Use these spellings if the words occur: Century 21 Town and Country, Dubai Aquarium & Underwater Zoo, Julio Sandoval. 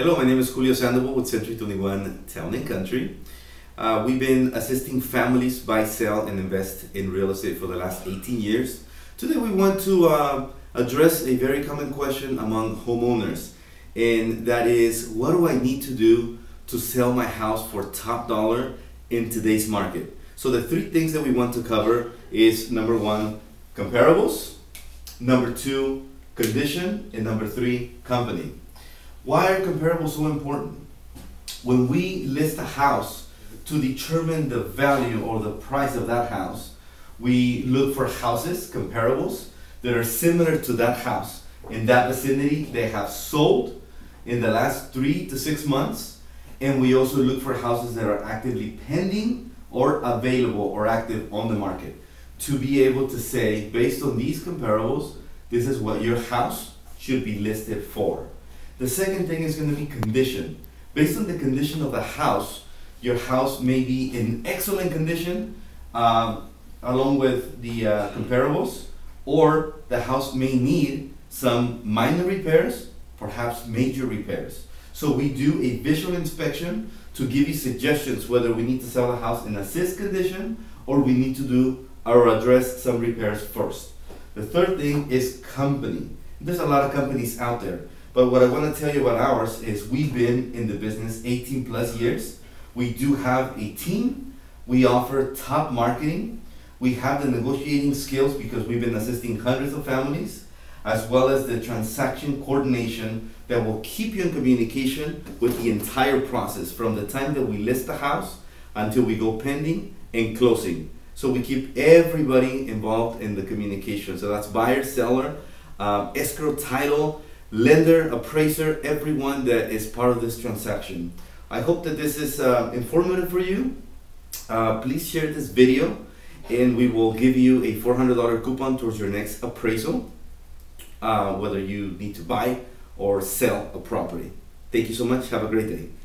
Hello, my name is Julio Sandoval with Century 21 Town and Country. We've been assisting families buy, sell, and invest in real estate for the last 18 years. Today we want to address a very common question among homeowners, and that is, what do I need to do to sell my house for top dollar in today's market? So the three things that we want to cover is number one, comparables, number two, condition, and number three, company. Why are comparables so important? When we list a house to determine the value or the price of that house, we look for houses, comparables, that are similar to that house. In that vicinity, they have sold in the last 3 to 6 months. And we also look for houses that are actively pending or available or active on the market to be able to say, based on these comparables, this is what your house should be listed for. The second thing is going to be condition. Based on the condition of the house, your house may be in excellent condition along with the comparables, or the house may need some minor repairs, perhaps major repairs. So we do a visual inspection to give you suggestions whether we need to sell the house in assist condition or we need to do or address some repairs first. The third thing is company. There's a lot of companies out there. But what I want to tell you about ours is we've been in the business 18 plus years. We do have a team. We offer top marketing. We have the negotiating skills because we've been assisting hundreds of families, as well as the transaction coordination that will keep you in communication with the entire process from the time that we list the house until we go pending and closing. So we keep everybody involved in the communication. So that's buyer, seller, escrow, title, lender, appraiser, everyone that is part of this transaction. I hope that this is informative for you. Please share this video and we will give you a $400 coupon towards your next appraisal, whether you need to buy or sell a property. Thank you so much. Have a great day.